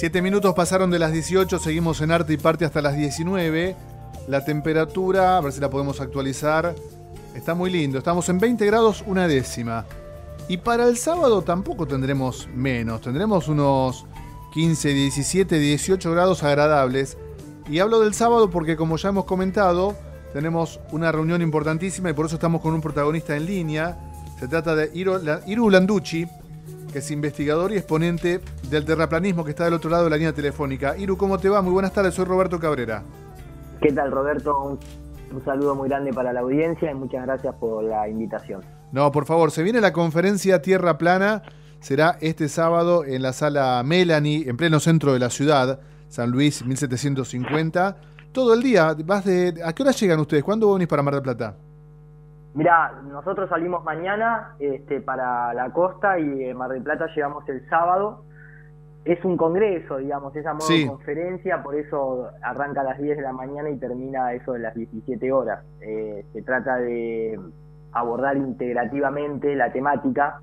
7 minutos pasaron de las 18, seguimos en Arte y Parte hasta las 19. La temperatura, a ver si la podemos actualizar, está muy lindo. Estamos en 20 grados, 1/10. Y para el sábado tampoco tendremos menos, tendremos unos 15, 17, 18 grados agradables. Y hablo del sábado porque, como ya hemos comentado, tenemos una reunión importantísima y por eso estamos con un protagonista en línea. Se trata de Iru Landucci, que es investigador y exponente del terraplanismo, que está del otro lado de la línea telefónica. Iru, ¿cómo te va? Muy buenas tardes, soy Roberto Cabrera. ¿Qué tal, Roberto? Un saludo muy grande para la audiencia y muchas gracias por la invitación. No, por favor, se viene la conferencia Tierra Plana, será este sábado en la Sala Melanie, en pleno centro de la ciudad, San Luis 1750, todo el día. ¿A qué hora llegan ustedes? ¿Cuándo venís para Mar del Plata? Mirá, nosotros salimos mañana para la costa y Mar del Plata llegamos el sábado. Es un congreso, digamos, es a modo de conferencia, por eso arranca a las 10 de la mañana y termina eso de las 17 horas. Se trata de abordar integrativamente la temática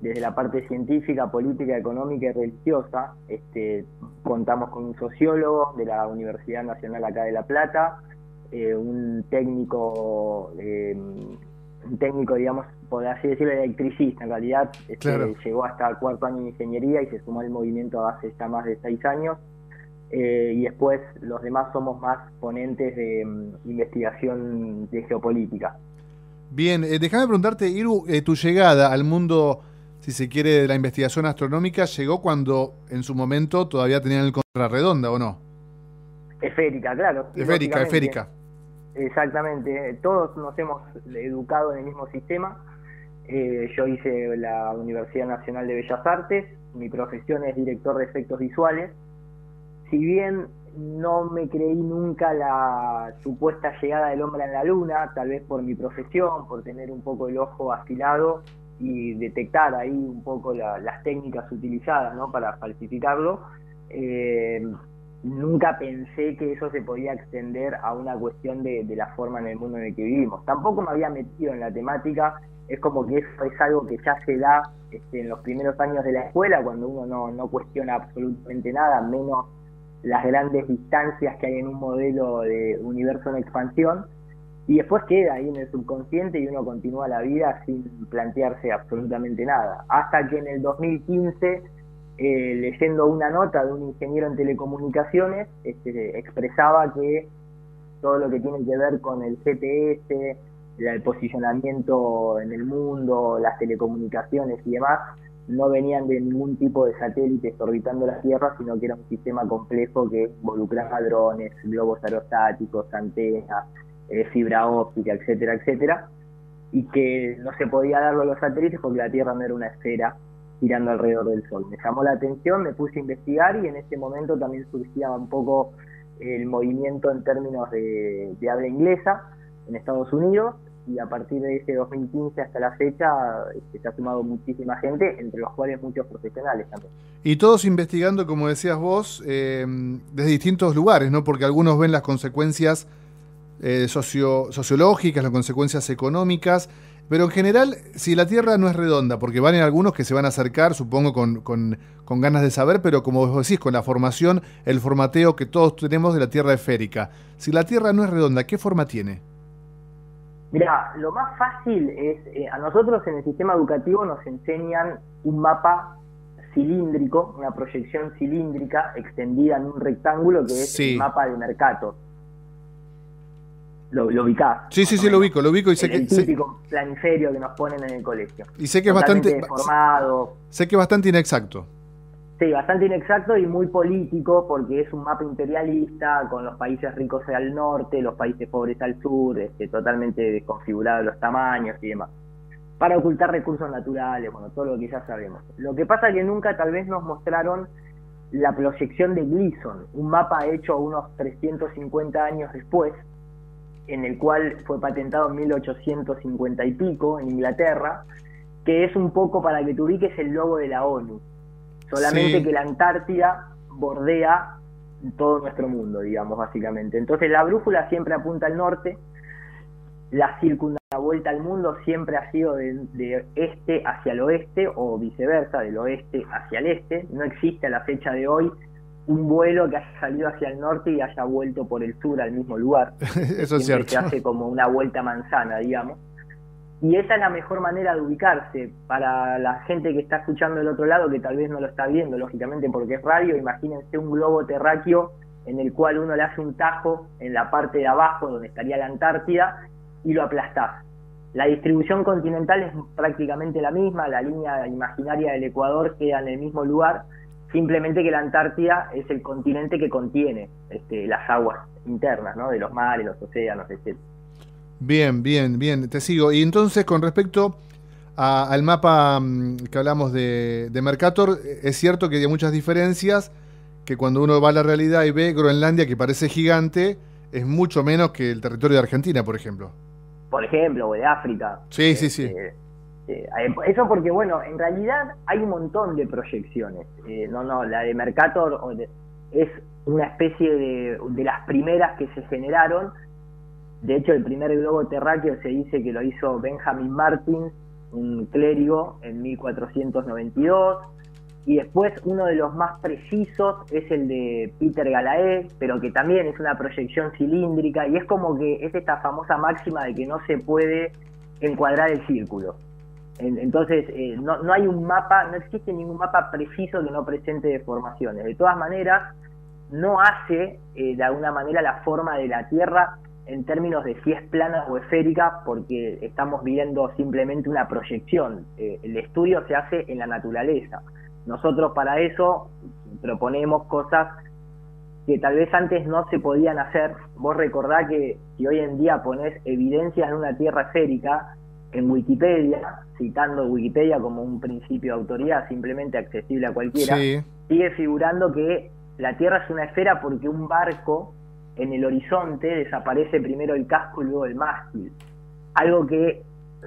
desde la parte científica, política, económica y religiosa. Contamos con un sociólogo de la Universidad Nacional acá de La Plata, un técnico, digamos, por así decirlo, electricista. En realidad claro, llegó hasta cuarto año de ingeniería y se sumó al movimiento hace ya más de 6 años. Y después los demás somos más ponentes de investigación de geopolítica. Bien, déjame preguntarte, Iru, tu llegada al mundo, si se quiere, de la investigación astronómica, llegó cuando en su momento todavía tenían el contrarredonda, ¿o no? Esférica, claro. Esférica. Exactamente, todos nos hemos educado en el mismo sistema. Yo hice la Universidad Nacional de Bellas Artes, mi profesión es director de efectos visuales. Si bien no me creí nunca la supuesta llegada del hombre a la luna, tal vez por mi profesión, por tener un poco el ojo afilado y detectar ahí un poco las técnicas utilizadas, ¿no?, para falsificarlo, nunca pensé que eso se podía extender a una cuestión de la forma en el mundo en el que vivimos. Tampoco me había metido en la temática, es como que eso es algo que ya se da en los primeros años de la escuela, cuando uno no cuestiona absolutamente nada, menos las grandes distancias que hay en un modelo de universo en expansión, y después queda ahí en el subconsciente y uno continúa la vida sin plantearse absolutamente nada. Hasta que en el 2015, leyendo una nota de un ingeniero en telecomunicaciones, expresaba que todo lo que tiene que ver con el GPS, el posicionamiento en el mundo, las telecomunicaciones y demás, no venían de ningún tipo de satélites orbitando la Tierra, sino que era un sistema complejo que involucraba drones, globos aerostáticos, antenas, fibra óptica, etcétera, etcétera, y que no se podía darlo a los satélites porque la Tierra no era una esfera girando alrededor del Sol. Me llamó la atención, me puse a investigar y en ese momento también surgía un poco el movimiento en términos de habla inglesa en Estados Unidos, y a partir de ese 2015 hasta la fecha se ha sumado muchísima gente, entre los cuales muchos profesionales también. Y todos investigando, como decías vos, desde distintos lugares, ¿no? Porque algunos ven las consecuencias sociológicas, las consecuencias económicas, pero en general, si la Tierra no es redonda, porque van en algunos que se van a acercar, supongo, con ganas de saber, pero como vos decís, con la formación, el formateo que todos tenemos de la Tierra esférica. Si la Tierra no es redonda, ¿qué forma tiene? Mirá, lo más fácil es, a nosotros en el sistema educativo nos enseñan un mapa cilíndrico, una proyección cilíndrica extendida en un rectángulo que es el mapa de Mercator. ¿Lo ubicás? Sí, lo ubico, Y sé el típico planiferio que nos ponen en el colegio. Y sé que es bastante deformado. Sé que es bastante inexacto. Sí, bastante inexacto y muy político, porque es un mapa imperialista, con los países ricos al norte, los países pobres al sur, totalmente desconfigurados los tamaños y demás, para ocultar recursos naturales, bueno, todo lo que ya sabemos. Lo que pasa es que nunca tal vez nos mostraron la proyección de Gleason, un mapa hecho unos 350 años después, en el cual fue patentado en 1850 y pico, en Inglaterra, que es un poco, para que te ubiques, el logo de la ONU. Solamente que la Antártida bordea todo nuestro mundo, digamos, básicamente. Entonces la brújula siempre apunta al norte, la circunvuelta al mundo siempre ha sido de este hacia el oeste, o viceversa, del oeste hacia el este. No existe a la fecha de hoy un vuelo que haya salido hacia el norte y haya vuelto por el sur al mismo lugar. Eso es cierto. Se hace como una vuelta manzana, digamos. Y esa es la mejor manera de ubicarse para la gente que está escuchando del otro lado, que tal vez no lo está viendo, lógicamente, porque es radio. Imagínense un globo terráqueo en el cual uno le hace un tajo en la parte de abajo, donde estaría la Antártida, y lo aplastás. La distribución continental es prácticamente la misma, la línea imaginaria del Ecuador queda en el mismo lugar, simplemente que la Antártida es el continente que contiene las aguas internas, ¿no?, de los mares, los océanos, etc. Bien, bien, bien, te sigo. Y entonces, con respecto al mapa que hablamos de Mercator, es cierto que hay muchas diferencias, que cuando uno va a la realidad y ve Groenlandia, que parece gigante, es mucho menos que el territorio de Argentina, por ejemplo. Por ejemplo, o de África. Sí, sí, sí. Eso porque, bueno, en realidad hay un montón de proyecciones. La de Mercator es una especie de las primeras que se generaron. De hecho, el primer globo terráqueo se dice que lo hizo Benjamin Martin, un clérigo, en 1492. Y después uno de los más precisos es el de Peter Galaé, pero que también es una proyección cilíndrica, y es como que es esta famosa máxima de que no se puede encuadrar el círculo. Entonces no hay un mapa, no existe ningún mapa preciso que no presente deformaciones. De todas maneras, no hace de alguna manera la forma de la Tierra en términos de si es plana o esférica, porque estamos viendo simplemente una proyección. El estudio se hace en la naturaleza. Nosotros para eso proponemos cosas que tal vez antes no se podían hacer. Vos recordá que si hoy en día ponés evidencias de una tierra esférica en Wikipedia, citando Wikipedia como un principio de autoridad simplemente accesible a cualquiera, sí, sigue figurando que la Tierra es una esfera porque un barco en el horizonte desaparece primero el casco y luego el mástil. Algo que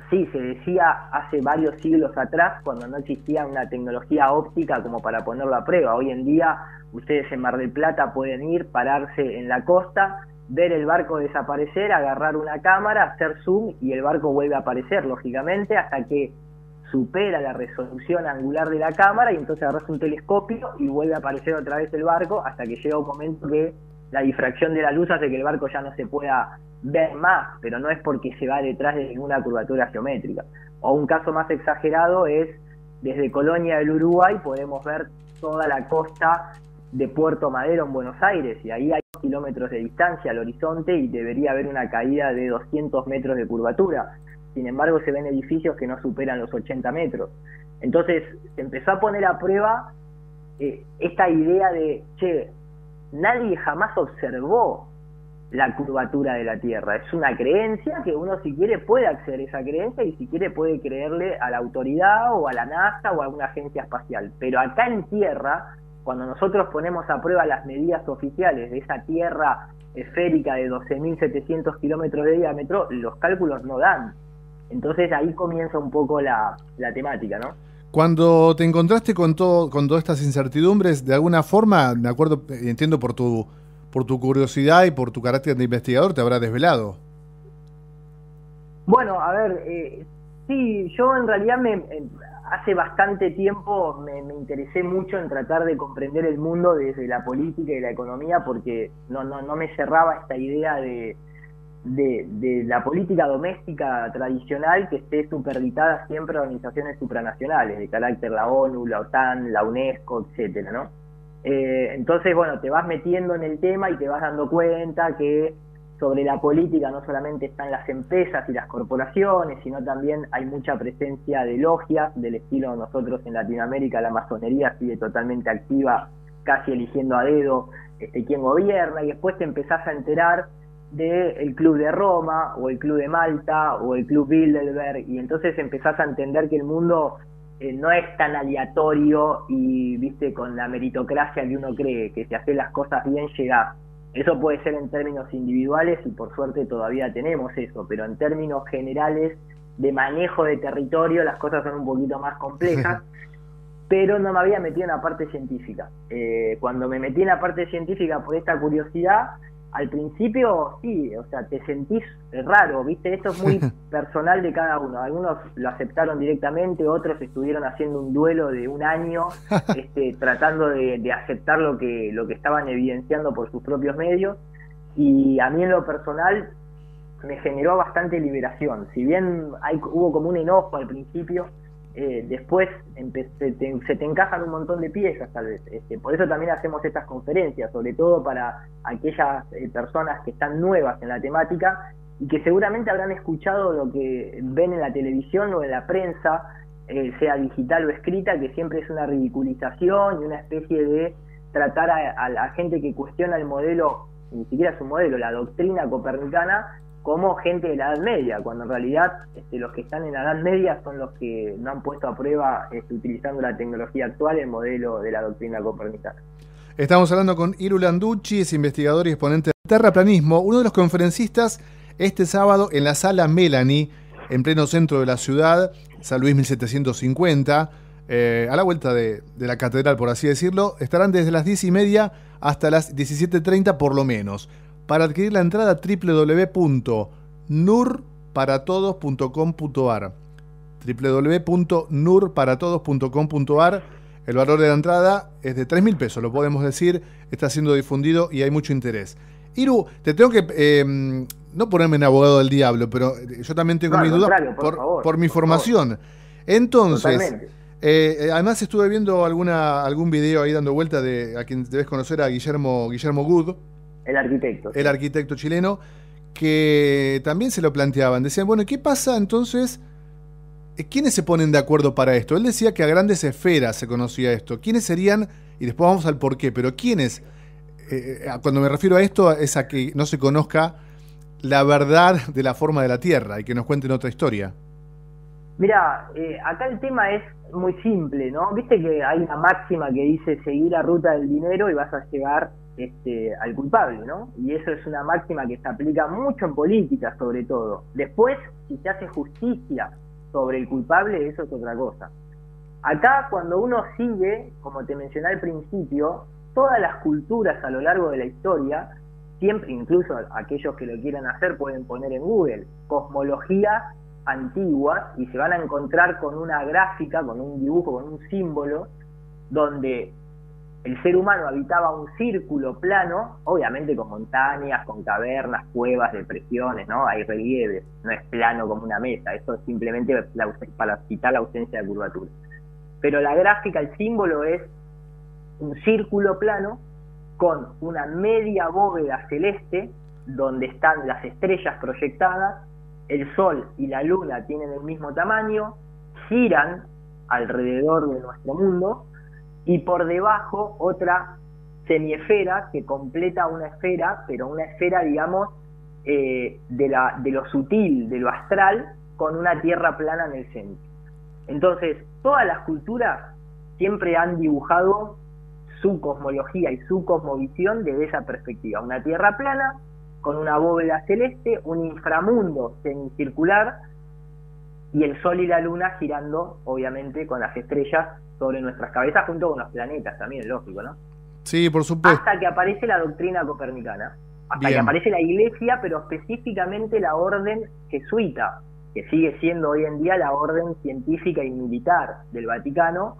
sí, se decía hace varios siglos atrás, cuando no existía una tecnología óptica como para ponerlo a prueba. Hoy en día, ustedes en Mar del Plata pueden ir, pararse en la costa, ver el barco desaparecer, agarrar una cámara, hacer zoom y el barco vuelve a aparecer, lógicamente, hasta que supera la resolución angular de la cámara, y entonces agarras un telescopio y vuelve a aparecer otra vez el barco, hasta que llega un momento que la difracción de la luz hace que el barco ya no se pueda ver más, pero no es porque se va detrás de ninguna curvatura geométrica. O un caso más exagerado es, desde Colonia del Uruguay podemos ver toda la costa de Puerto Madero en Buenos Aires, y ahí hay 2 kilómetros de distancia al horizonte y debería haber una caída de 200 metros de curvatura. Sin embargo, se ven edificios que no superan los 80 metros. Entonces, se empezó a poner a prueba esta idea de, che, nadie jamás observó la curvatura de la Tierra. Es una creencia que uno, si quiere, puede acceder a esa creencia, y si quiere puede creerle a la autoridad o a la NASA o a alguna agencia espacial. Pero acá en Tierra, cuando nosotros ponemos a prueba las medidas oficiales de esa Tierra esférica de 12.700 kilómetros de diámetro, los cálculos no dan. Entonces ahí comienza un poco la temática, ¿no? Cuando te encontraste con todas estas incertidumbres, de alguna forma, de acuerdo, entiendo, por tu curiosidad y por tu carácter de investigador, te habrá desvelado. Bueno, a ver, sí, yo en realidad hace bastante tiempo me interesé mucho en tratar de comprender el mundo desde la política y la economía, porque no me cerraba esta idea de la política doméstica tradicional que esté superditada siempre a organizaciones supranacionales, de carácter la ONU, la OTAN, la UNESCO, etcétera, ¿no? Entonces, bueno, te vas metiendo en el tema y te vas dando cuenta que sobre la política no solamente están las empresas y las corporaciones, sino también hay mucha presencia de logias, del estilo nosotros en Latinoamérica, la masonería sigue totalmente activa, casi eligiendo a dedo quién gobierna, y después te empezás a enterar del Club de Roma, o el Club de Malta, o el Club Bilderberg, y entonces empezás a entender que el mundo no es tan aleatorio y, viste, con la meritocracia que uno cree, que si haces las cosas bien llegás. Eso puede ser en términos individuales, y por suerte todavía tenemos eso, pero en términos generales de manejo de territorio las cosas son un poquito más complejas. Pero no me había metido en la parte científica. Cuando me metí en la parte científica por esta curiosidad, al principio sí, o sea, te sentís raro, ¿viste? Esto es muy personal de cada uno. Algunos lo aceptaron directamente, otros estuvieron haciendo un duelo de un año, tratando de aceptar lo que estaban evidenciando por sus propios medios. Y a mí en lo personal me generó bastante liberación. Si bien hubo como un enojo al principio, después se te encajan un montón de piezas, tal vez. Por eso también hacemos estas conferencias, sobre todo para aquellas personas que están nuevas en la temática y que seguramente habrán escuchado lo que ven en la televisión o en la prensa, sea digital o escrita, que siempre es una ridiculización y una especie de tratar a la gente que cuestiona el modelo, ni siquiera su modelo, la doctrina copernicana, como gente de la Edad Media, cuando en realidad los que están en la Edad Media son los que no han puesto a prueba, utilizando la tecnología actual, el modelo de la doctrina copernicana. Estamos hablando con Iru Landucci, es investigador y exponente de terraplanismo, uno de los conferencistas este sábado en la Sala Melanie, en pleno centro de la ciudad, San Luis 1750, a la vuelta de la catedral, por así decirlo. Estarán desde las 10:30 hasta las 17:30 por lo menos. Para adquirir la entrada, www.nurparatodos.com.ar, www.nurparatodos.com.ar. El valor de la entrada es de 3.000 pesos, lo podemos decir, está siendo difundido y hay mucho interés. Iru, te tengo que, no ponerme en abogado del diablo, pero yo también tengo mis dudas por mi formación. Entonces, además estuve viendo algún video ahí dando vuelta de a quien debes conocer, a Guillermo Good. El arquitecto. El arquitecto chileno, que también se lo planteaban. Decían, bueno, ¿qué pasa entonces? ¿Quiénes se ponen de acuerdo para esto? Él decía que a grandes esferas se conocía esto. ¿Quiénes serían? Y después vamos al porqué. Pero ¿quiénes? Cuando me refiero a esto, es a que no se conozca la verdad de la forma de la Tierra y que nos cuenten otra historia. Mirá, acá el tema es muy simple, ¿no? Viste que hay una máxima que dice seguir la ruta del dinero y vas a llegar al culpable, ¿no? Y eso es una máxima que se aplica mucho en política, sobre todo. Después, si se hace justicia sobre el culpable, eso es otra cosa. Acá, cuando uno sigue, como te mencioné al principio, todas las culturas a lo largo de la historia, siempre, incluso aquellos que lo quieran hacer pueden poner en Google cosmologías antiguas y se van a encontrar con una gráfica, con un dibujo, con un símbolo, donde el ser humano habitaba un círculo plano, obviamente con montañas, con cavernas, cuevas, depresiones, ¿no? Hay relieves, no es plano como una mesa, eso es simplemente para quitar la ausencia de curvatura. Pero la gráfica, el símbolo es un círculo plano con una media bóveda celeste donde están las estrellas proyectadas, el sol y la luna tienen el mismo tamaño, giran alrededor de nuestro mundo, y por debajo otra semiesfera que completa una esfera, pero una esfera, digamos, de lo sutil, de lo astral, con una tierra plana en el centro. Entonces, todas las culturas siempre han dibujado su cosmología y su cosmovisión desde esa perspectiva. Una tierra plana, con una bóveda celeste, un inframundo semicircular, y el sol y la luna girando, obviamente, con las estrellas sobre nuestras cabezas, junto con los planetas también, lógico, ¿no? Sí, por supuesto. Hasta que aparece la doctrina copernicana, hasta que aparece la Iglesia, pero específicamente la orden jesuita, que sigue siendo hoy en día la orden científica y militar del Vaticano,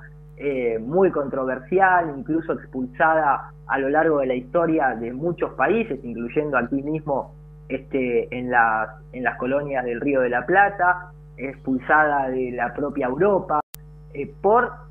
muy controversial, incluso expulsada a lo largo de la historia de muchos países, incluyendo aquí mismo en las colonias del Río de la Plata, expulsada de la propia Europa, por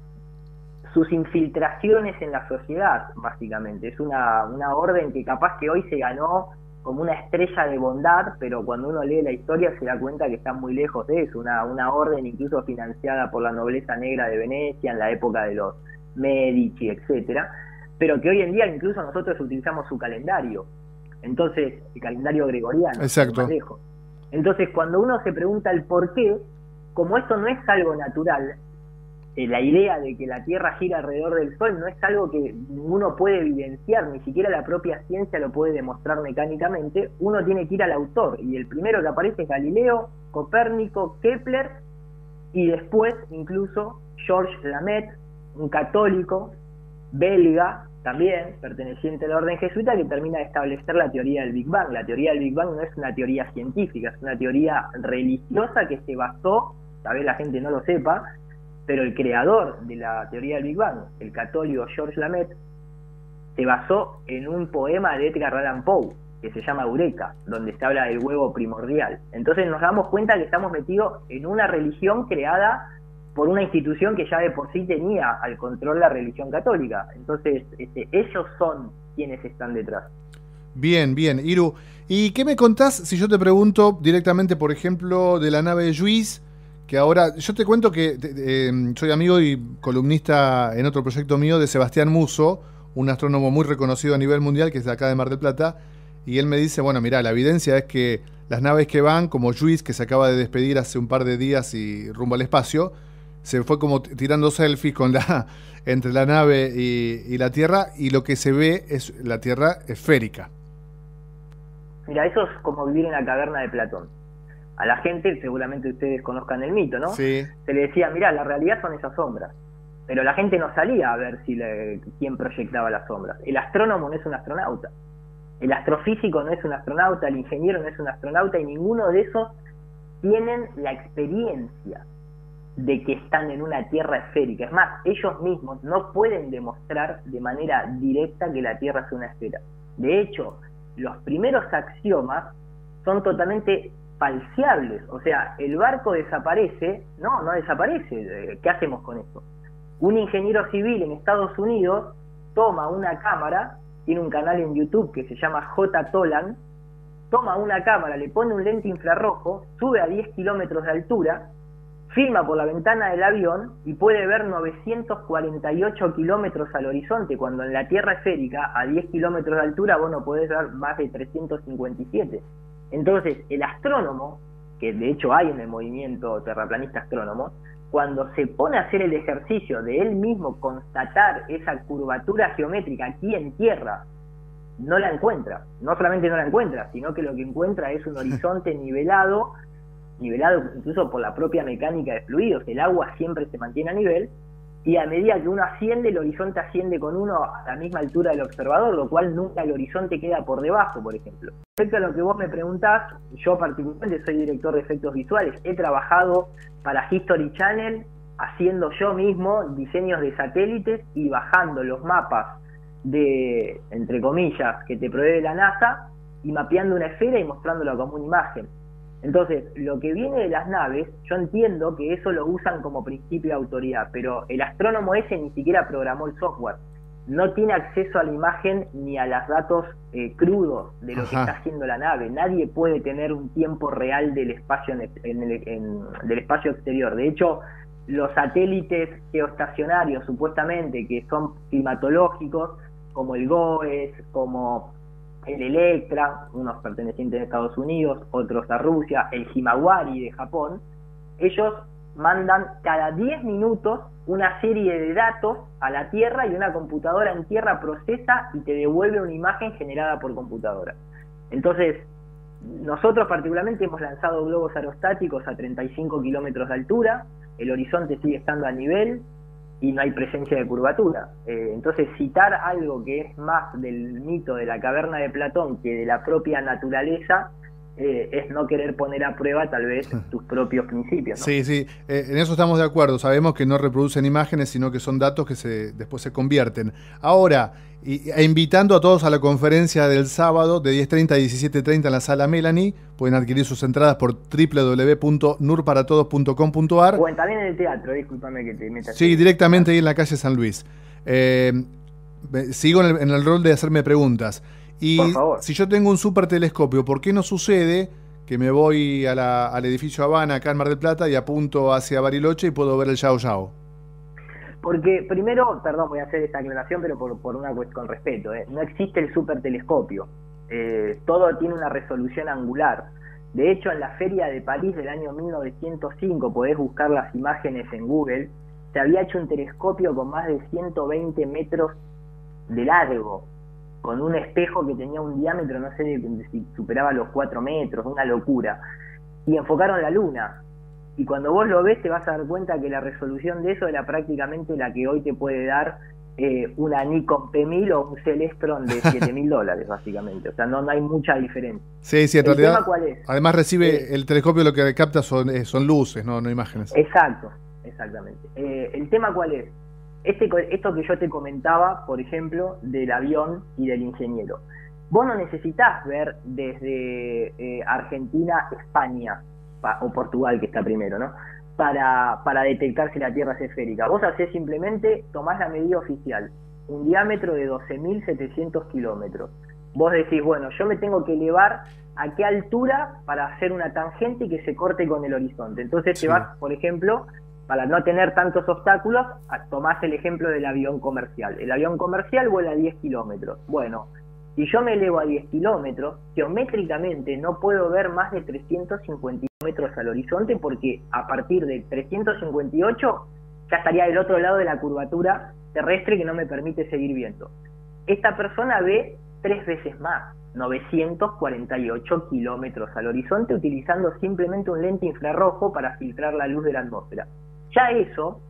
sus infiltraciones en la sociedad, básicamente. Es una orden que capaz que hoy se ganó como una estrella de bondad, pero cuando uno lee la historia se da cuenta que está muy lejos de eso. Una orden incluso financiada por la nobleza negra de Venecia en la época de los Medici, etcétera, pero que hoy en día incluso nosotros utilizamos su calendario. Entonces, el calendario gregoriano. Exacto. Más lejos. Entonces, cuando uno se pregunta el por qué, como esto no es algo natural, la idea de que la Tierra gira alrededor del Sol no es algo que uno puede evidenciar, ni siquiera la propia ciencia lo puede demostrar mecánicamente, uno tiene que ir al autor, y el primero que aparece es Galileo, Copérnico, Kepler, y después incluso Georges Lemaître, un católico belga también perteneciente al orden jesuita, que termina de establecer la teoría del Big Bang. La teoría del Big Bang no es una teoría científica, es una teoría religiosa que se basó, tal vez la gente no lo sepa, pero el creador de la teoría del Big Bang, el católico Georges Lemaître, se basó en un poema de Edgar Allan Poe, que se llama Eureka, donde se habla del huevo primordial. Entonces nos damos cuenta que estamos metidos en una religión creada por una institución que ya de por sí tenía al control la religión católica. Entonces ellos son quienes están detrás. Bien, bien, Iru. ¿Y qué me contás si yo te pregunto directamente, por ejemplo, de la nave de Juiz? Que ahora, yo te cuento que soy amigo y columnista en otro proyecto mío de Sebastián Muso, un astrónomo muy reconocido a nivel mundial, que es de acá de Mar del Plata, y él me dice, bueno, mirá, la evidencia es que las naves que van, como Juiz, que se acaba de despedir hace un par de días y rumbo al espacio, se fue como tirando selfies con entre la nave y la Tierra, y lo que se ve es la Tierra esférica. Mira, eso es como vivir en la caverna de Platón. A la gente, seguramente ustedes conozcan el mito, ¿no? Sí. Se le decía, mirá, la realidad son esas sombras. Pero la gente no salía a ver quién proyectaba las sombras. El astrónomo no es un astronauta. El astrofísico no es un astronauta, el ingeniero no es un astronauta, y ninguno de esos tienen la experiencia de que están en una tierra esférica. Es más, ellos mismos no pueden demostrar de manera directa que la Tierra es una esfera. De hecho, los primeros axiomas son totalmente falseables. O sea, el barco desaparece. No desaparece. ¿Qué hacemos con esto? Un ingeniero civil en Estados Unidos toma una cámara. Tiene un canal en YouTube que se llama J. Tolan. Toma una cámara, le pone un lente infrarrojo, sube a 10 kilómetros de altura, filma por la ventana del avión y puede ver 948 kilómetros al horizonte, cuando en la Tierra esférica, a 10 kilómetros de altura, vos no podés ver más de 357. Entonces, el astrónomo, que de hecho hay en el movimiento terraplanista astrónomo, cuando se pone a hacer el ejercicio de él mismo constatar esa curvatura geométrica aquí en Tierra, no la encuentra. No solamente no la encuentra, sino que lo que encuentra es un horizonte nivelado incluso por la propia mecánica de fluidos. El agua siempre se mantiene a nivel, y a medida que uno asciende, el horizonte asciende con uno a la misma altura del observador, lo cual nunca el horizonte queda por debajo, por ejemplo. Respecto a lo que vos me preguntás, yo particularmente soy director de efectos visuales. He trabajado para History Channel haciendo yo mismo diseños de satélites y bajando los mapas de, entre comillas, que te provee la NASA, y mapeando una esfera y mostrándola como una imagen. Entonces, lo que viene de las naves, yo entiendo que eso lo usan como principio de autoridad, pero el astrónomo ese ni siquiera programó el software. No tiene acceso a la imagen ni a los datos crudos de lo que está haciendo la nave. Nadie puede tener un tiempo real del espacio, del espacio exterior. De hecho, los satélites geoestacionarios, supuestamente, que son climatológicos, como el GOES, como el Electra, unos pertenecientes a Estados Unidos, otros a Rusia, el Himawari de Japón, ellos mandan cada 10 minutos una serie de datos a la Tierra, y una computadora en Tierra procesa y te devuelve una imagen generada por computadora. Entonces, nosotros particularmente hemos lanzado globos aerostáticos a 35 kilómetros de altura, el horizonte sigue estando a nivel y no hay presencia de curvatura. Entonces, citar algo que es más del mito de la caverna de Platón que de la propia naturaleza, es no querer poner a prueba tal vez tus propios principios, ¿no? Sí, sí, en eso estamos de acuerdo. Sabemos que no reproducen imágenes, sino que son datos que después se convierten. Ahora, invitando a todos a la conferencia del sábado de 10:30 a 17:30 en la Sala Melanie. Pueden adquirir sus entradas por www.nurparatodos.com.ar. O también en el teatro, discúlpame que te metas. Sí, directamente ahí en la calle San Luis. Sigo en el rol de hacerme preguntas. Y si yo tengo un super telescopio, ¿por qué no sucede que me voy al edificio Habana, acá en Mar del Plata, y apunto hacia Bariloche y puedo ver el Yao Yao? Porque primero, perdón, voy a hacer esta aclaración, pero por una cuestión con respeto, no existe el supertelescopio. Todo tiene una resolución angular. De hecho, en la Feria de París del año 1905, podés buscar las imágenes en Google, se había hecho un telescopio con más de 120 metros de largo, con un espejo que tenía un diámetro, no sé si superaba los 4 metros, una locura. Y enfocaron la Luna. Y cuando vos lo ves, te vas a dar cuenta que la resolución de eso era prácticamente la que hoy te puede dar una Nikon P1000 o un Celestron de $7.000 básicamente, o sea no hay mucha diferencia. Sí, sí, en realidad, ¿cuál es? Además recibe el telescopio, lo que capta son luces, no imágenes. Exacto, exactamente. ¿El tema cuál es? Esto que yo te comentaba, por ejemplo, del avión y del ingeniero. Vos no necesitás ver desde Argentina, España o Portugal, que está primero, ¿no? Para detectar si la Tierra es esférica. Vos hacés simplemente, tomás la medida oficial, un diámetro de 12.700 kilómetros. Vos decís, bueno, yo me tengo que elevar a qué altura para hacer una tangente y que se corte con el horizonte. Entonces sí, te vas, por ejemplo, para no tener tantos obstáculos, tomás el ejemplo del avión comercial. El avión comercial vuela a 10 kilómetros. Bueno, si yo me elevo a 10 kilómetros, geométricamente no puedo ver más de 350 metros al horizonte, porque a partir de 358 ya estaría del otro lado de la curvatura terrestre que no me permite seguir viendo. Esta persona ve 3 veces más, 948 kilómetros al horizonte, utilizando simplemente un lente infrarrojo para filtrar la luz de la atmósfera. Ya eso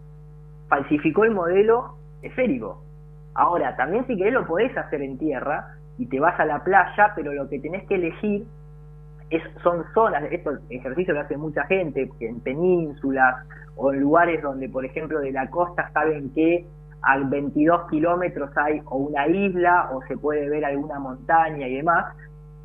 falsificó el modelo esférico. Ahora, también si querés lo podés hacer en tierra y te vas a la playa, pero lo que tenés que elegir son zonas. Estos ejercicios lo hace mucha gente, en penínsulas o en lugares donde, por ejemplo, de la costa saben que a 22 kilómetros hay o una isla o se puede ver alguna montaña y demás,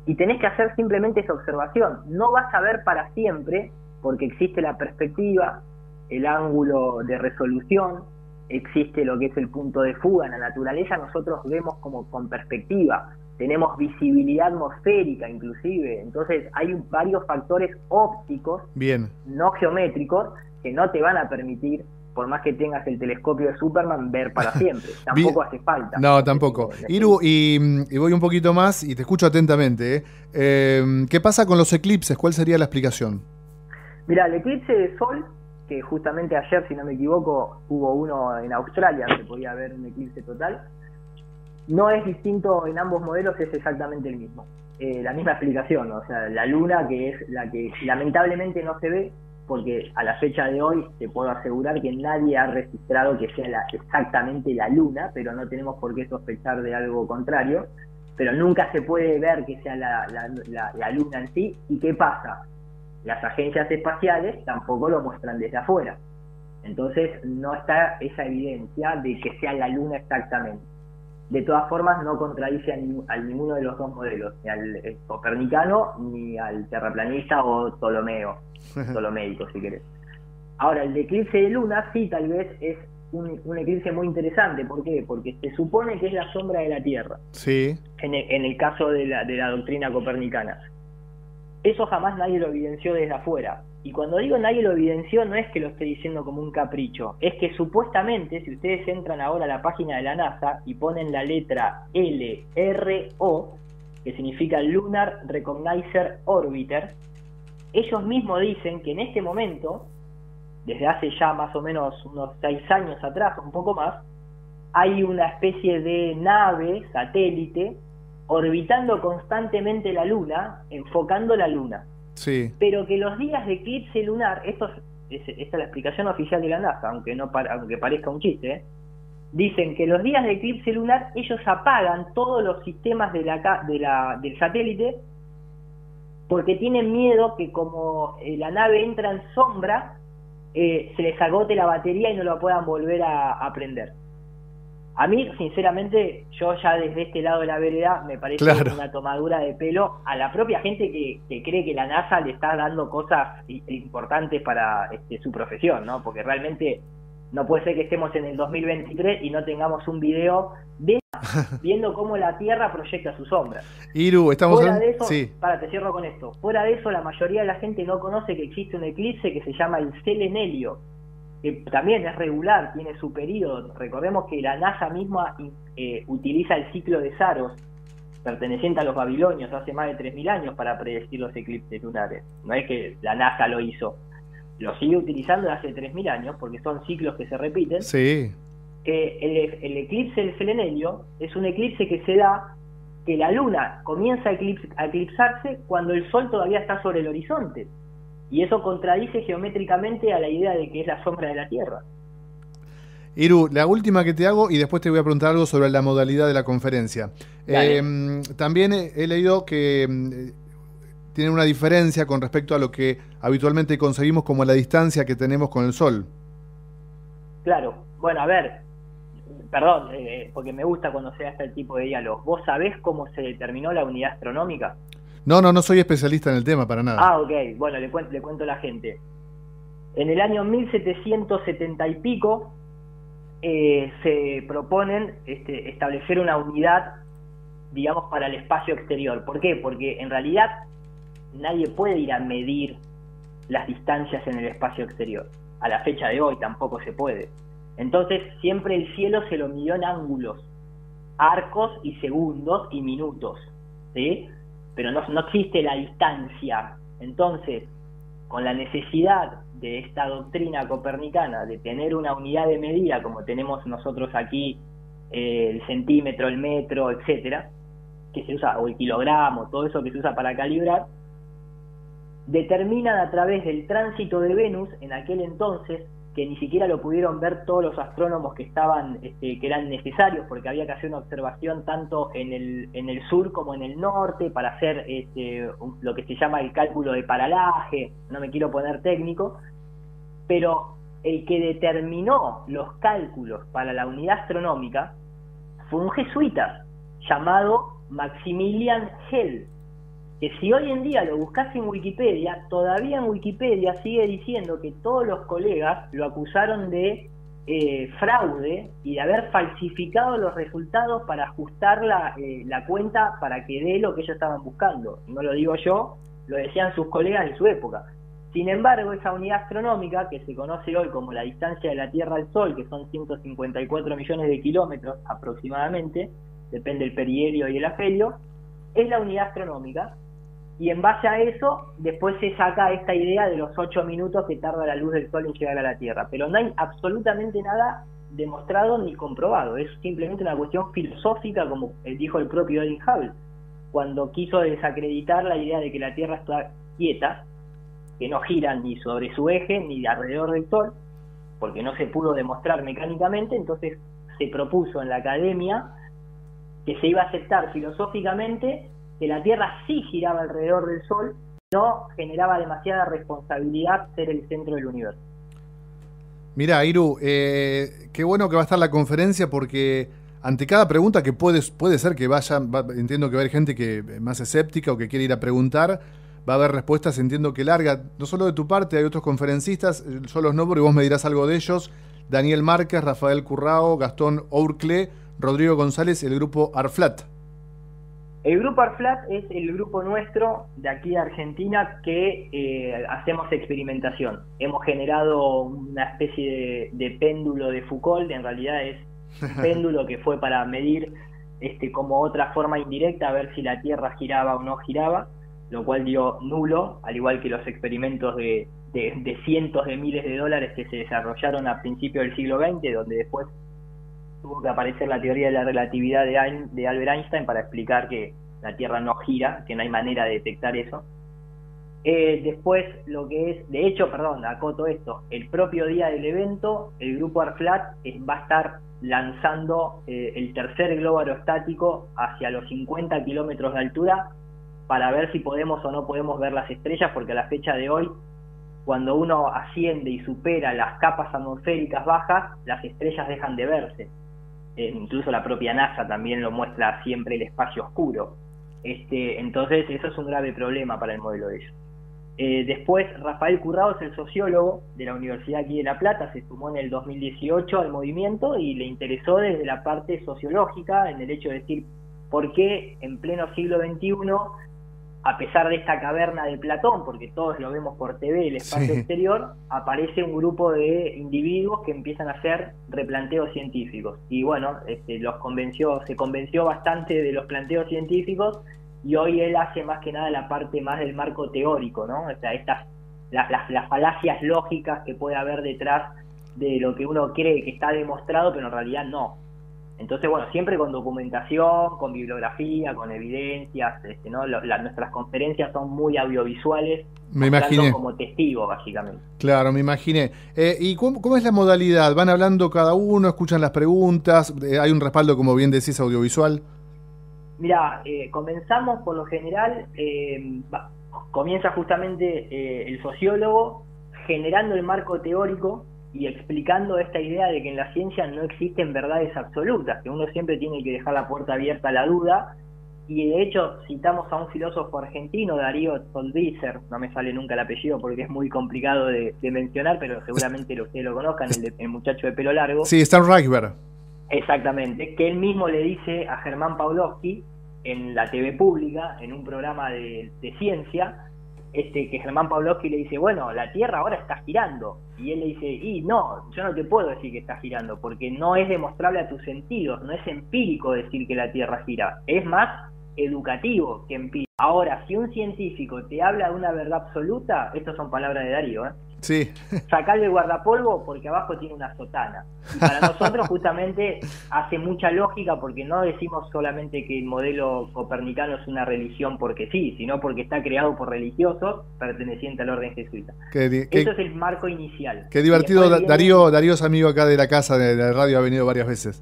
y tenés que hacer simplemente esa observación. No vas a ver para siempre, porque existe la perspectiva, el ángulo de resolución, existe lo que es el punto de fuga. En la naturaleza nosotros vemos como con perspectiva, tenemos visibilidad atmosférica inclusive, entonces hay varios factores ópticos, bien, no geométricos, que no te van a permitir, por más que tengas el telescopio de Superman, ver para siempre. Tampoco hace falta. No, tampoco. Iru, y voy un poquito más y te escucho atentamente, ¿eh? ¿Qué pasa con los eclipses? ¿Cuál sería la explicación? Mirá, el eclipse de Sol, que justamente ayer, si no me equivoco, hubo uno en Australia, se podía ver un eclipse total, no es distinto en ambos modelos, es exactamente el mismo. La misma explicación, ¿no? O sea, la luna, que es la que lamentablemente no se ve, porque a la fecha de hoy te puedo asegurar que nadie ha registrado que sea exactamente la luna, pero no tenemos por qué sospechar de algo contrario, pero nunca se puede ver que sea la luna en sí. ¿Y qué pasa? Las agencias espaciales tampoco lo muestran desde afuera, entonces no está esa evidencia de que sea la luna exactamente. De todas formas, no contradice a ninguno de los dos modelos, ni al copernicano ni al terraplanista o Ptolomeico, si querés. Ahora, el de eclipse de luna sí tal vez es un eclipse muy interesante. ¿Por qué? Porque se supone que es la sombra de la Tierra, sí, en el caso de la doctrina copernicana. Eso jamás nadie lo evidenció desde afuera. Y cuando digo nadie lo evidenció, no es que lo esté diciendo como un capricho, es que supuestamente, si ustedes entran ahora a la página de la NASA y ponen la letra LRO, que significa Lunar Reconnaissance Orbiter, ellos mismos dicen que en este momento, desde hace ya más o menos unos 6 años atrás, un poco más, hay una especie de nave, satélite, orbitando constantemente la luna, enfocando la luna. Sí. Pero que los días de eclipse lunar, esta es la explicación oficial de la NASA, aunque parezca un chiste, ¿eh? Dicen que los días de eclipse lunar ellos apagan todos los sistemas del satélite, porque tienen miedo que como la nave entra en sombra, se les agote la batería y no la puedan volver a prender. A mí, sinceramente, yo ya desde este lado de la vereda me parece, claro, una tomadura de pelo a la propia gente que cree que la NASA le está dando cosas importantes para su profesión, ¿no? Porque realmente no puede ser que estemos en el 2023 y no tengamos un video de viendo cómo la Tierra proyecta su sombra. Iru, estamos fuera de eso, sí. Para, te cierro con esto. Fuera de eso, la mayoría de la gente no conoce que existe un eclipse que se llama el Selenelio, que también es regular, tiene su periodo. Recordemos que la NASA misma utiliza el ciclo de Saros, perteneciente a los babilonios, hace más de 3.000 años para predecir los eclipses lunares. No es que la NASA lo hizo, lo sigue utilizando hace 3.000 años porque son ciclos que se repiten. Sí. El eclipse del Selenelio es un eclipse que se da, que la luna comienza a eclipsarse cuando el sol todavía está sobre el horizonte. Y eso contradice geométricamente a la idea de que es la sombra de la Tierra. Iru, la última que te hago y después te voy a preguntar algo sobre la modalidad de la conferencia. También he leído que tiene una diferencia con respecto a lo que habitualmente conseguimos como la distancia que tenemos con el Sol. Claro. Bueno, a ver, perdón, porque me gusta cuando se hace el tipo de diálogo. ¿Vos sabés cómo se determinó la unidad astronómica? No, no soy especialista en el tema para nada. Ah, ok. Bueno, le cuento a la gente. En el año 1770 y pico se proponen establecer una unidad, digamos, para el espacio exterior. ¿Por qué? Porque en realidad nadie puede ir a medir las distancias en el espacio exterior. A la fecha de hoy tampoco se puede. Entonces siempre el cielo se lo midió en ángulos, arcos y segundos y minutos, ¿sí? Pero no existe la distancia. Entonces, con la necesidad de esta doctrina copernicana de tener una unidad de medida como tenemos nosotros aquí, el centímetro, el metro, etcétera, que se usa, o el kilogramo, todo eso que se usa para calibrar, determinan a través del tránsito de Venus en aquel entonces, que ni siquiera lo pudieron ver todos los astrónomos que estaban, que eran necesarios, porque había que hacer una observación tanto en el sur como en el norte para hacer lo que se llama el cálculo de paralaje. No me quiero poner técnico, pero el que determinó los cálculos para la unidad astronómica fue un jesuita llamado Maximilian Hell, que si hoy en día lo buscas en Wikipedia, todavía en Wikipedia sigue diciendo que todos los colegas lo acusaron de fraude y de haber falsificado los resultados para ajustar la cuenta para que dé lo que ellos estaban buscando. No lo digo yo, lo decían sus colegas de su época. Sin embargo, esa unidad astronómica, que se conoce hoy como la distancia de la Tierra al Sol, que son 154 millones de kilómetros aproximadamente, depende del perihelio y el afelio, es la unidad astronómica. Y en base a eso, después se saca esta idea de los 8 minutos que tarda la luz del Sol en llegar a la Tierra. Pero no hay absolutamente nada demostrado ni comprobado. Es simplemente una cuestión filosófica, como dijo el propio Edwin Hubble, cuando quiso desacreditar la idea de que la Tierra está quieta, que no gira ni sobre su eje ni alrededor del Sol, porque no se pudo demostrar mecánicamente. Entonces se propuso en la academia que se iba a aceptar filosóficamente que la Tierra sí giraba alrededor del Sol, no generaba demasiada responsabilidad ser el centro del universo. Mirá, Iru, qué bueno que va a estar la conferencia, porque ante cada pregunta que puede ser que entiendo que va a haber gente que más escéptica o que quiere ir a preguntar, va a haber respuestas, entiendo que largas, no solo de tu parte, hay otros conferencistas, yo los nombro y vos me dirás algo de ellos: Daniel Márquez, Rafael Currao, Gastón Ourclé, Rodrigo González, el grupo Arflat. El grupo Arflat es el grupo nuestro de aquí de Argentina que hacemos experimentación. Hemos generado una especie de péndulo de Foucault, en realidad es un péndulo que fue para medir como otra forma indirecta, a ver si la Tierra giraba o no giraba, lo cual dio nulo, al igual que los experimentos de cientos de miles de dólares que se desarrollaron a principios del siglo XX, donde después tuvo que aparecer la teoría de la relatividad de Albert Einstein para explicar que la Tierra no gira, que no hay manera de detectar eso. Después, lo que es, de hecho, perdón, acoto esto, el propio día del evento, el grupo Arflat va a estar lanzando el tercer globo aerostático hacia los 50 kilómetros de altura para ver si podemos o no podemos ver las estrellas, porque a la fecha de hoy, cuando uno asciende y supera las capas atmosféricas bajas, las estrellas dejan de verse. Incluso la propia NASA también lo muestra siempre, el espacio oscuro. Entonces eso es un grave problema para el modelo de ellos. Después, Rafael Currao es el sociólogo de la Universidad aquí de La Plata, se sumó en el 2018 al movimiento y le interesó desde la parte sociológica, en el hecho de decir por qué en pleno siglo XXI, a pesar de esta caverna de Platón, porque todos lo vemos por TV, el espacio exterior, aparece un grupo de individuos que empiezan a hacer replanteos científicos. Y bueno, se convenció bastante de los planteos científicos, y hoy él hace más que nada la parte más del marco teórico, ¿no? O sea, las falacias lógicas que puede haber detrás de lo que uno cree que está demostrado, pero en realidad no. Entonces, bueno, siempre con documentación, con bibliografía, con evidencias, ¿no? Nuestras conferencias son muy audiovisuales, me imaginé, como testigo, básicamente. Claro, me imaginé. ¿Y cómo es la modalidad? ¿Van hablando cada uno, escuchan las preguntas? ¿Hay un respaldo, como bien decís, audiovisual? Mirá, comenzamos por lo general, comienza justamente el sociólogo generando el marco teórico y explicando esta idea de que en la ciencia no existen verdades absolutas, que uno siempre tiene que dejar la puerta abierta a la duda, y de hecho citamos a un filósofo argentino, Darío Sondiser, no me sale nunca el apellido porque es muy complicado de mencionar, pero seguramente ustedes lo conozcan, el muchacho de pelo largo. Sí, Stan Reichberg. Exactamente, que él mismo le dice a Germán Paulowski en la TV pública, en un programa de ciencia, que Germán Paulowski le dice, bueno, la Tierra ahora está girando. Y él le dice, y no, yo no te puedo decir que está girando, porque no es demostrable a tus sentidos, no es empírico decir que la Tierra gira, es más educativo que empírico. Ahora, si un científico te habla de una verdad absoluta, estas son palabras de Darío, ¿eh? Sí. Sacarle el guardapolvo porque abajo tiene una sotana. Y para nosotros justamente hace mucha lógica, porque no decimos solamente que el modelo copernicano es una religión porque sí, sino porque está creado por religiosos pertenecientes al orden jesuita. Eso es el marco inicial. Qué divertido. Darío es amigo acá de la casa, de la radio, ha venido varias veces.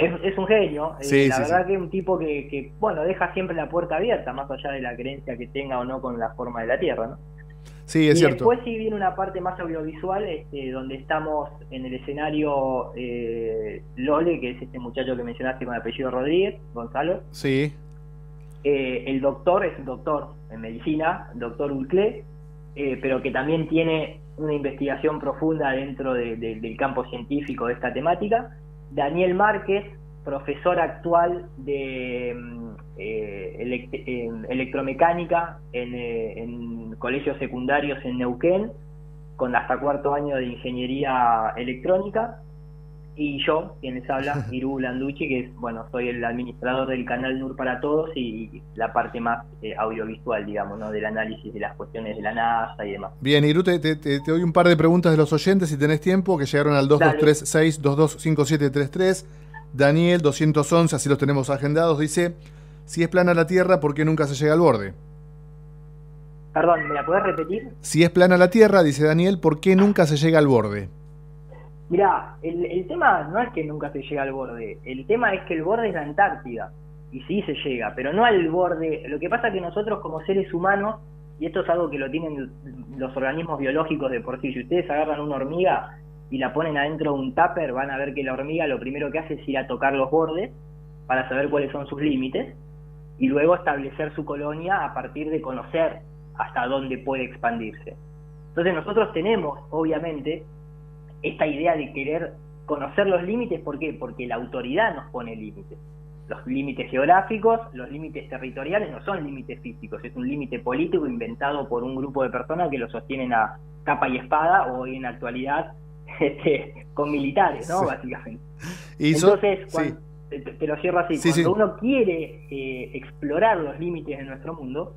Es un genio, sí, la verdad, sí. Que es un tipo que, bueno, deja siempre la puerta abierta, más allá de la creencia que tenga o no con la forma de la Tierra, ¿no? Sí, es cierto. Y después sí viene una parte más audiovisual, donde estamos en el escenario Lole, que es este muchacho que mencionaste con el apellido Rodríguez, Gonzalo. Sí. El doctor es un doctor en medicina, doctor Ourclé, pero que también tiene una investigación profunda dentro del campo científico de esta temática. Daniel Márquez, profesor actual de electromecánica en colegios secundarios en Neuquén, con hasta cuarto año de ingeniería electrónica, y yo, quien les habla, Iru Landucci, que es, bueno, soy el administrador del canal Nur para Todos y la parte más audiovisual, digamos, ¿no? Del análisis de las cuestiones de la NASA y demás. Bien, Iru, te doy un par de preguntas de los oyentes, si tenés tiempo, que llegaron al 2236225733. Daniel 211, así los tenemos agendados, dice: si es plana la Tierra, ¿por qué nunca se llega al borde? Perdón, ¿me la podés repetir? Si es plana la Tierra, dice Daniel, ¿por qué nunca se llega al borde? Mirá, el tema no es que nunca se llega al borde, el tema es que el borde es la Antártida, y sí se llega, pero no al borde. Lo que pasa es que nosotros como seres humanos, y esto es algo que lo tienen los organismos biológicos de por sí, si ustedes agarran una hormiga y la ponen adentro de un tupper, van a ver que la hormiga lo primero que hace es ir a tocar los bordes para saber cuáles son sus límites y luego establecer su colonia a partir de conocer hasta dónde puede expandirse. Entonces nosotros tenemos, obviamente, esta idea de querer conocer los límites. ¿Por qué? Porque la autoridad nos pone límites. Los límites geográficos, los límites territoriales no son límites físicos, es un límite político inventado por un grupo de personas que lo sostienen a capa y espada, o en la actualidad con militares, ¿no? Sí. Básicamente. Y entonces, cuando, sí, te lo cierro así, sí, cuando uno quiere explorar los límites de nuestro mundo,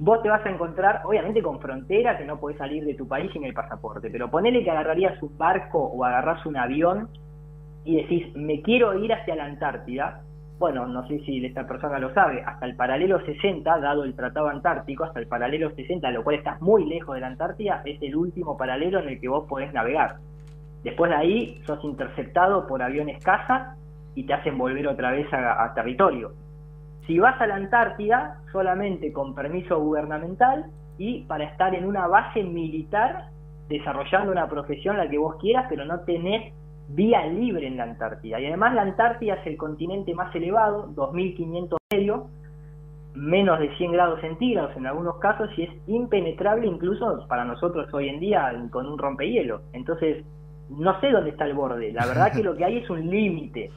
vos te vas a encontrar, obviamente, con fronteras que no podés salir de tu país sin el pasaporte, pero ponele que agarrarías un barco o agarrás un avión y decís, me quiero ir hacia la Antártida. Bueno, no sé si esta persona lo sabe, hasta el paralelo 60, dado el Tratado Antártico, hasta el paralelo 60, lo cual estás muy lejos de la Antártida, es el último paralelo en el que vos podés navegar. Después de ahí sos interceptado por aviones caza y te hacen volver otra vez a territorio. Si vas a la Antártida, solamente con permiso gubernamental y para estar en una base militar desarrollando una profesión, la que vos quieras, pero no tenés vía libre en la Antártida. Y además la Antártida es el continente más elevado, 2500 medio, menos de 100 grados centígrados en algunos casos, y es impenetrable incluso para nosotros hoy en día con un rompehielo. Entonces, no sé dónde está el borde. La verdad que lo que hay es un límite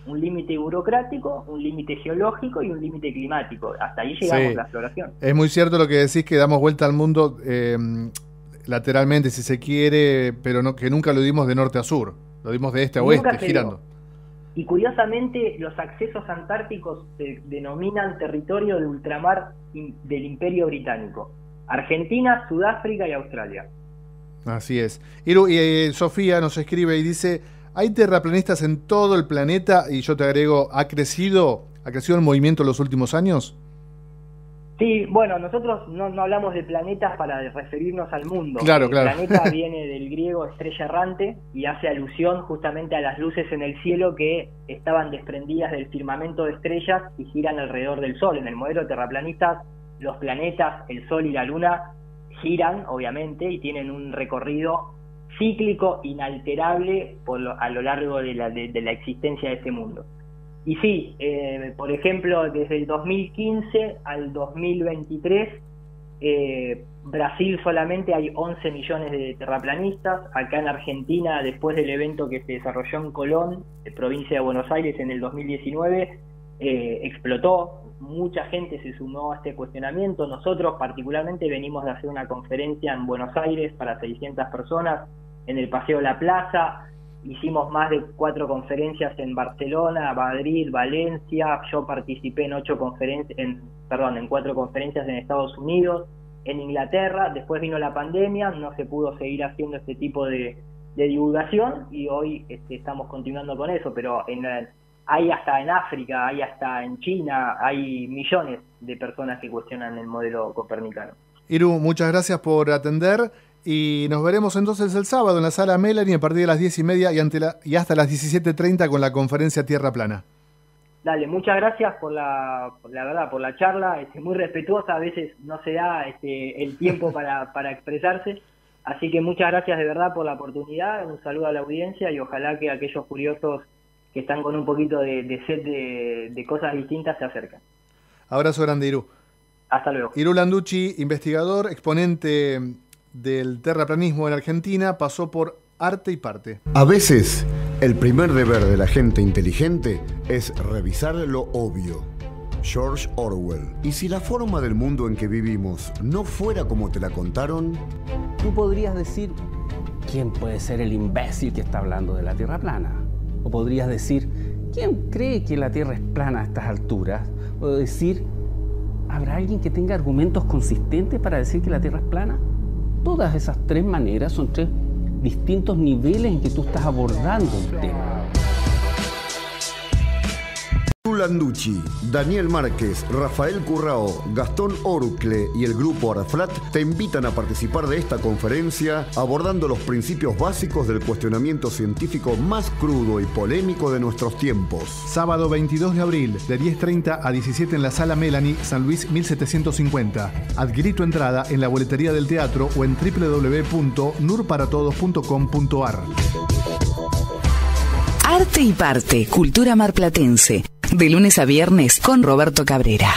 burocrático, un límite geológico y un límite climático. Hasta ahí llegamos, sí, la exploración. Es muy cierto lo que decís, que damos vuelta al mundo lateralmente, si se quiere, pero no, que nunca lo dimos de norte a sur. Lo dimos de este a oeste, girando. Y curiosamente, los accesos antárticos se denominan territorio de ultramar del Imperio Británico. Argentina, Sudáfrica y Australia. Así es. Iru, Sofía nos escribe y dice: Hay terraplanistas en todo el planeta y yo te agrego, ¿ha crecido el movimiento en los últimos años? Sí, bueno, nosotros no hablamos de planetas para referirnos al mundo. Claro, claro. El planeta viene del griego estrella errante y hace alusión justamente a las luces en el cielo que estaban desprendidas del firmamento de estrellas y giran alrededor del Sol. En el modelo terraplanista, los planetas, el Sol y la Luna giran, obviamente, y tienen un recorrido cíclico inalterable a lo largo de la existencia de este mundo. Y sí, por ejemplo, desde el 2015 al 2023, Brasil solamente hay 11 millones de terraplanistas. Acá en Argentina, después del evento que se desarrolló en Colón, provincia de Buenos Aires, en el 2019, explotó. Mucha gente se sumó a este cuestionamiento. Nosotros particularmente venimos de hacer una conferencia en Buenos Aires para 600 personas en el Paseo de la Plaza. Hicimos más de 4 conferencias en Barcelona, Madrid, Valencia. Yo participé en 4 conferencias en Estados Unidos, en Inglaterra. Después vino la pandemia, no se pudo seguir haciendo este tipo de divulgación y hoy estamos continuando con eso, pero hay hasta en África, hay hasta en China, hay millones de personas que cuestionan el modelo copernicano. Iru, muchas gracias por atender. Y nos veremos entonces el sábado en la Sala Melanie a partir de las 10:30 y hasta las 17:30 con la conferencia Tierra Plana. Dale, muchas gracias por la charla, muy respetuosa, a veces no se da el tiempo para expresarse. Así que muchas gracias de verdad por la oportunidad, un saludo a la audiencia y ojalá que aquellos curiosos que están con un poquito de sed de cosas distintas se acerquen. Abrazo grande, Iru. Hasta luego. Iru Landucci, investigador, exponente del terraplanismo en Argentina, pasó por Arte y Parte. A veces, el primer deber de la gente inteligente es revisar lo obvio. George Orwell. Y si la forma del mundo en que vivimos no fuera como te la contaron, tú podrías decir, ¿quién puede ser el imbécil que está hablando de la Tierra plana? O podrías decir, ¿quién cree que la Tierra es plana a estas alturas? O decir, ¿habrá alguien que tenga argumentos consistentes para decir que la Tierra es plana? Todas esas 3 maneras son 3 distintos niveles en que tú estás abordando el tema. Iru Landucci, Daniel Márquez, Rafael Currao, Gastón Ourclé y el grupo Arflat te invitan a participar de esta conferencia abordando los principios básicos del cuestionamiento científico más crudo y polémico de nuestros tiempos. Sábado 22 de abril, de 10:30 a 17 en la Sala Melanie, San Luis 1750. Adquirí tu entrada en la boletería del teatro o en www.nurparatodos.com.ar. Arte y Parte, cultura marplatense. De lunes a viernes con Roberto Cabrera.